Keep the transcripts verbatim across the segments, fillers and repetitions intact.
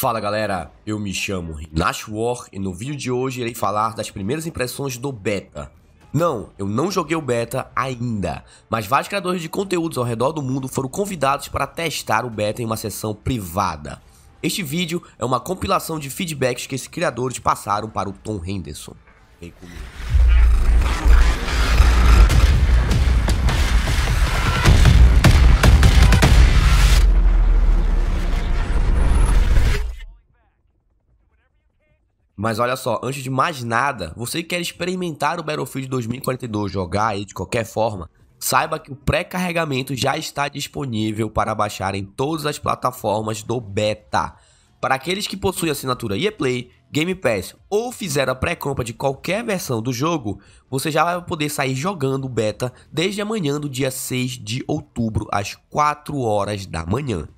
Fala galera, eu me chamo Nash War e no vídeo de hoje irei falar das primeiras impressões do beta. Não, eu não joguei o beta ainda, mas vários criadores de conteúdos ao redor do mundo foram convidados para testar o beta em uma sessão privada. Este vídeo é uma compilação de feedbacks que esses criadores passaram para o Tom Henderson. Vem comigo. Mas olha só, antes de mais nada, você que quer experimentar o Battlefield dois mil e quarenta e dois, jogar aí de qualquer forma, saiba que o pré-carregamento já está disponível para baixar em todas as plataformas do beta. Para aqueles que possuem assinatura E A Play, Game Pass ou fizeram a pré-compra de qualquer versão do jogo, você já vai poder sair jogando o beta desde amanhã do dia seis de outubro às quatro horas da manhã.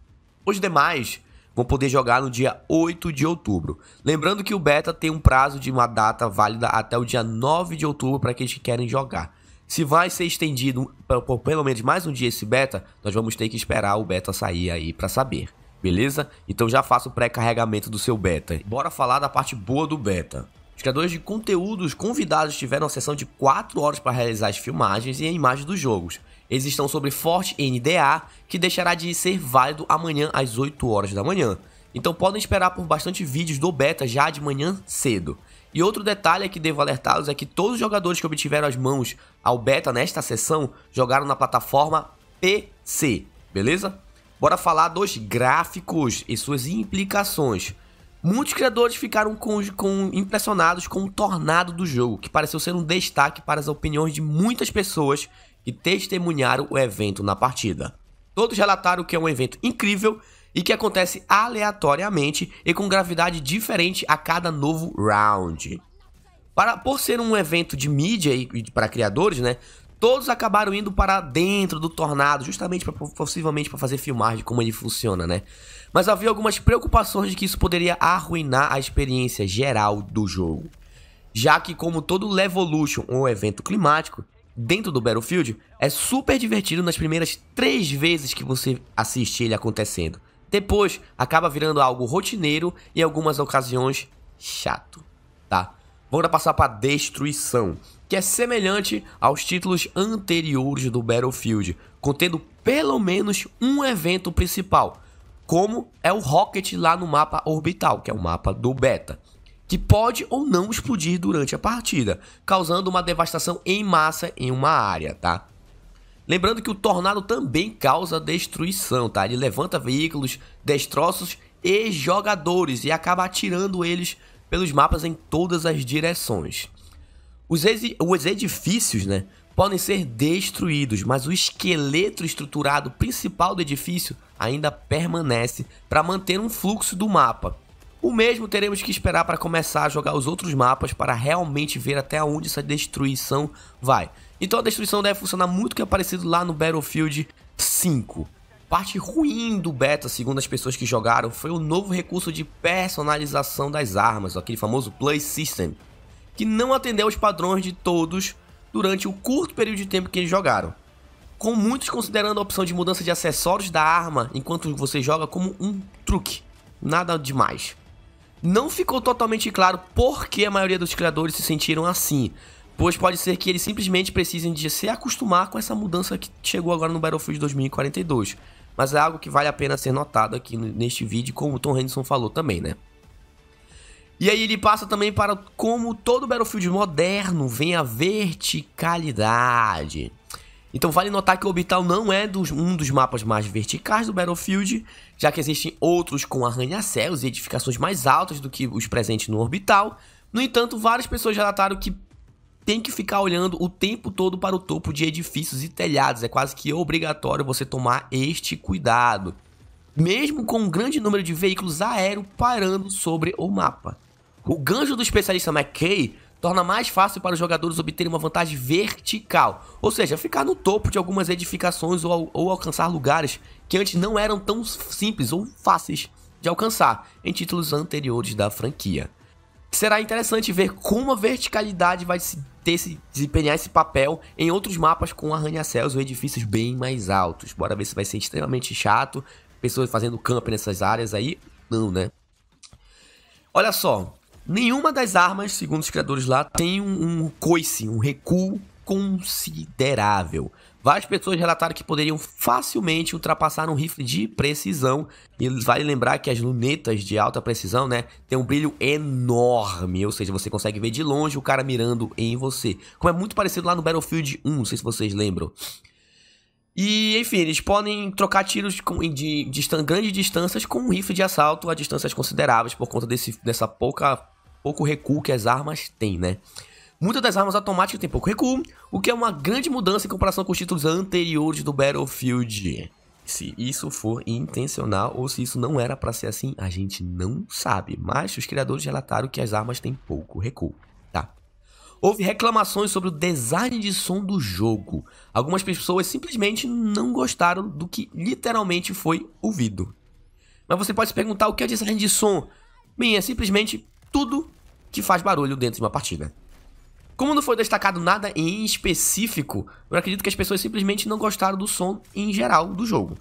Os demais vão poder jogar no dia oito de outubro. Lembrando que o beta tem um prazo de uma data válida até o dia nove de outubro para aqueles que querem jogar. Se vai ser estendido por pelo menos mais um dia esse beta, nós vamos ter que esperar o beta sair aí para saber, beleza? Então já faça o pré-carregamento do seu beta. Bora falar da parte boa do beta. Os criadores de conteúdos convidados tiveram uma sessão de quatro horas para realizar as filmagens e a imagem dos jogos. Eles estão sobre forte N D A, que deixará de ser válido amanhã às oito horas da manhã. Então podem esperar por bastante vídeos do beta já de manhã cedo. E outro detalhe que devo alertá-los é que todos os jogadores que obtiveram as mãos ao beta nesta sessão jogaram na plataforma P C, beleza? Bora falar dos gráficos e suas implicações. Muitos criadores ficaram com, com, impressionados com o tornado do jogo, que pareceu ser um destaque para as opiniões de muitas pessoas que testemunharam o evento na partida. Todos relataram que é um evento incrível e que acontece aleatoriamente e com gravidade diferente a cada novo round. Para, por ser um evento de mídia e, e para criadores, né, todos acabaram indo para dentro do tornado, justamente pra, possivelmente para fazer filmagem de como ele funciona, né? Mas havia algumas preocupações de que isso poderia arruinar a experiência geral do jogo. Já que, como todo Levolution, um evento climático, dentro do Battlefield, é super divertido nas primeiras três vezes que você assiste ele acontecendo. Depois, acaba virando algo rotineiro e, em algumas ocasiões, chato, tá? Vamos passar para destruição, que é semelhante aos títulos anteriores do Battlefield, contendo pelo menos um evento principal, como é o Rocket lá no mapa Orbital, que é o mapa do beta, que pode ou não explodir durante a partida, causando uma devastação em massa em uma área, tá? Lembrando que o tornado também causa destruição, tá? Ele levanta veículos, destroços e jogadores e acaba atirando eles pelos mapas em todas as direções. Os, os edifícios, né, podem ser destruídos, mas o esqueleto estruturado principal do edifício ainda permanece para manter um fluxo do mapa. O mesmo teremos que esperar para começar a jogar os outros mapas para realmente ver até onde essa destruição vai. Então a destruição deve funcionar muito que é parecido lá no Battlefield cinco. Parte ruim do beta, segundo as pessoas que jogaram, foi o novo recurso de personalização das armas, aquele famoso play system, que não atendeu aos padrões de todos durante o curto período de tempo que eles jogaram, com muitos considerando a opção de mudança de acessórios da arma enquanto você joga como um truque, nada demais. Não ficou totalmente claro por que a maioria dos criadores se sentiram assim, pois pode ser que eles simplesmente precisem de se acostumar com essa mudança que chegou agora no Battlefield dois mil e quarenta e dois. Mas é algo que vale a pena ser notado aqui neste vídeo, como o Tom Henderson falou também, né? E aí ele passa também para como todo Battlefield moderno vem a verticalidade. Então vale notar que o Orbital não é dos, um dos mapas mais verticais do Battlefield, já que existem outros com arranha-céus e edificações mais altas do que os presentes no Orbital. No entanto, várias pessoas relataram que tem que ficar olhando o tempo todo para o topo de edifícios e telhados. É quase que obrigatório você tomar este cuidado, mesmo com um grande número de veículos aéreos parando sobre o mapa. O gancho do especialista McKay torna mais fácil para os jogadores obterem uma vantagem vertical, ou seja, ficar no topo de algumas edificações ou, ou alcançar lugares que antes não eram tão simples ou fáceis de alcançar em títulos anteriores da franquia. Será interessante ver como a verticalidade vai se ter, se desempenhar esse papel em outros mapas com arranha-céus ou edifícios bem mais altos. Bora ver se vai ser extremamente chato, pessoas fazendo camp nessas áreas aí, não, né? Olha só, nenhuma das armas, segundo os criadores lá, tem um, um coice, um recuo considerável. Várias pessoas relataram que poderiam facilmente ultrapassar um rifle de precisão. E vale lembrar que as lunetas de alta precisão, né, tem um brilho enorme. Ou seja, você consegue ver de longe o cara mirando em você. Como é muito parecido lá no Battlefield um, não sei se vocês lembram. E, enfim, eles podem trocar tiros de, de, de grandes distâncias com um rifle de assalto a distâncias consideráveis por conta desse, dessa pouca, pouco recuo que as armas têm, né? Muitas das armas automáticas têm pouco recuo, o que é uma grande mudança em comparação com os títulos anteriores do Battlefield. Se isso for intencional ou se isso não era pra ser assim, a gente não sabe. Mas os criadores relataram que as armas têm pouco recuo, tá? Houve reclamações sobre o design de som do jogo. Algumas pessoas simplesmente não gostaram do que literalmente foi ouvido. Mas você pode se perguntar o que é design de som? Bem, é simplesmente tudo que faz barulho dentro de uma partida. Como não foi destacado nada em específico, eu acredito que as pessoas simplesmente não gostaram do som em geral do jogo.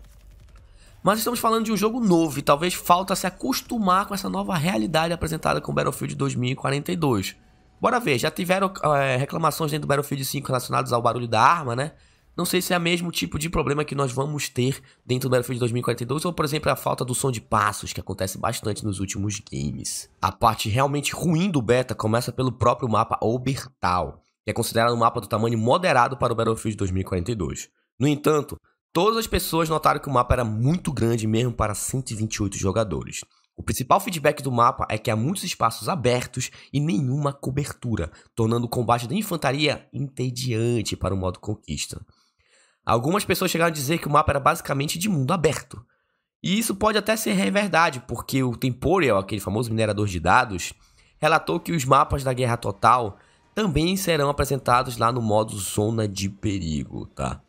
Mas estamos falando de um jogo novo e talvez falta se acostumar com essa nova realidade apresentada com Battlefield dois mil e quarenta e dois. Bora ver, já tiveram é, reclamações dentro do Battlefield cinco relacionadas ao barulho da arma, né? Não sei se é o mesmo tipo de problema que nós vamos ter dentro do Battlefield dois mil e quarenta e dois ou, por exemplo, a falta do som de passos, que acontece bastante nos últimos games. A parte realmente ruim do beta começa pelo próprio mapa Orbital, que é considerado um mapa do tamanho moderado para o Battlefield dois mil e quarenta e dois. No entanto, todas as pessoas notaram que o mapa era muito grande mesmo para cento e vinte e oito jogadores. O principal feedback do mapa é que há muitos espaços abertos e nenhuma cobertura, tornando o combate da infantaria entediante para o modo conquista. Algumas pessoas chegaram a dizer que o mapa era basicamente de mundo aberto. E isso pode até ser verdade, porque o Temporal, aquele famoso minerador de dados, relatou que os mapas da Guerra Total também serão apresentados lá no modo Zona de Perigo, tá?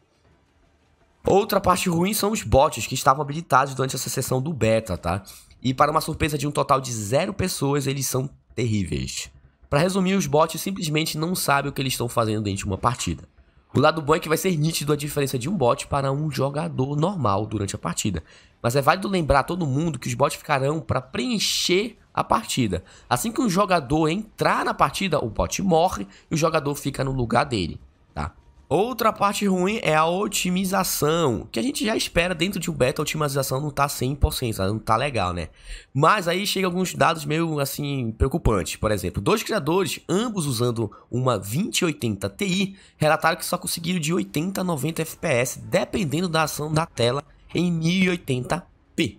Outra parte ruim são os bots que estavam habilitados durante essa sessão do beta, tá? E para uma surpresa de um total de zero pessoas, eles são terríveis. Para resumir, os bots simplesmente não sabem o que eles estão fazendo dentro de uma partida. O lado bom é que vai ser nítido a diferença de um bot para um jogador normal durante a partida. Mas é válido lembrar a todo mundo que os bots ficarão para preencher a partida. Assim que um jogador entrar na partida, o bot morre e o jogador fica no lugar dele, tá? Outra parte ruim é a otimização, que a gente já espera dentro de um beta. A otimização não tá cem por cento, não tá legal, né? Mas aí chega alguns dados meio, assim, preocupantes. Por exemplo, dois criadores, ambos usando uma vinte e oitenta Ti, relataram que só conseguiram de oitenta a noventa F P S, dependendo da ação da tela, em mil e oitenta P.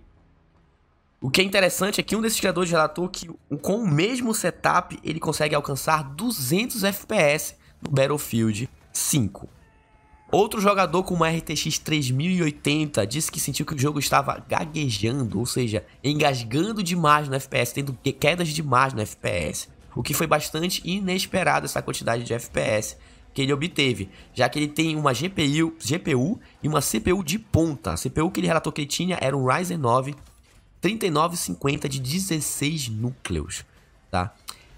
O que é interessante é que um desses criadores relatou que com o mesmo setup, ele consegue alcançar duzentos F P S no Battlefield cinco. Outro jogador com uma R T X três mil e oitenta disse que sentiu que o jogo estava gaguejando, ou seja, engasgando demais no F P S, tendo quedas demais no F P S, o que foi bastante inesperado essa quantidade de F P S que ele obteve, já que ele tem uma G P U, G P U e uma C P U de ponta. A C P U que ele relatou que ele tinha era um Ryzen nove trinta e nove cinquenta de dezesseis núcleos, tá?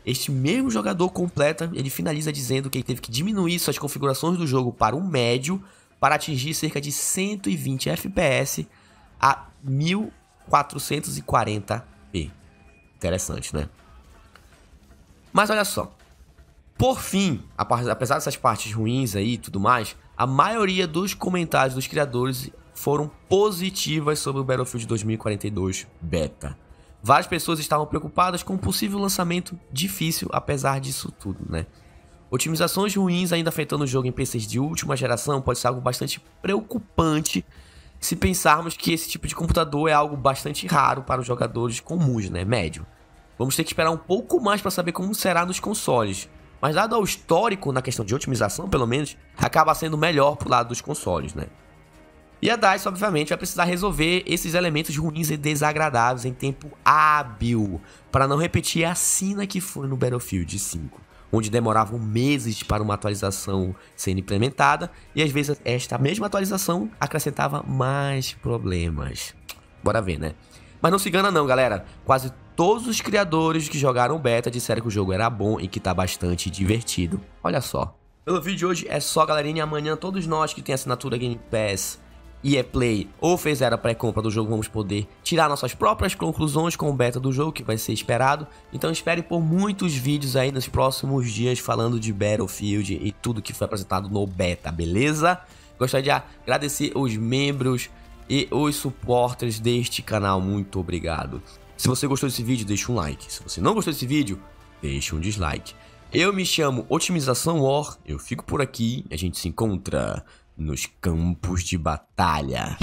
Este mesmo jogador completa, ele finaliza dizendo que ele teve que diminuir suas configurações do jogo para o médio para atingir cerca de cento e vinte F P S a mil quatrocentos e quarenta P. Interessante, né? Mas olha só. Por fim, apesar dessas partes ruins aí e tudo mais, a maioria dos comentários dos criadores foram positivas sobre o Battlefield dois mil e quarenta e dois beta. Várias pessoas estavam preocupadas com um possível lançamento difícil, apesar disso tudo, né? Otimizações ruins ainda afetando o jogo em P Cs de última geração pode ser algo bastante preocupante se pensarmos que esse tipo de computador é algo bastante raro para os jogadores comuns, né? Médio. Vamos ter que esperar um pouco mais para saber como será nos consoles. Mas dado ao histórico, na questão de otimização, pelo menos, acaba sendo melhor pro lado dos consoles, né? E a DICE, obviamente, vai precisar resolver esses elementos ruins e desagradáveis em tempo hábil, para não repetir a cena que foi no Battlefield cinco, onde demoravam meses para uma atualização sendo implementada, e às vezes esta mesma atualização acrescentava mais problemas. Bora ver, né? Mas não se engana não, galera. Quase todos os criadores que jogaram beta disseram que o jogo era bom e que tá bastante divertido. Olha só. Pelo vídeo de hoje é só, galerinha. Amanhã todos nós que tem assinatura Game Pass E A Play ou fizeram a pré-compra do jogo, vamos poder tirar nossas próprias conclusões com o beta do jogo, que vai ser esperado. Então espere por muitos vídeos aí nos próximos dias falando de Battlefield e tudo que foi apresentado no beta, beleza? Gostaria de agradecer os membros e os suporters deste canal, muito obrigado. Se você gostou desse vídeo, deixa um like. Se você não gostou desse vídeo, deixa um dislike. Eu me chamo Otimização War, eu fico por aqui, a gente se encontra nos campos de batalha.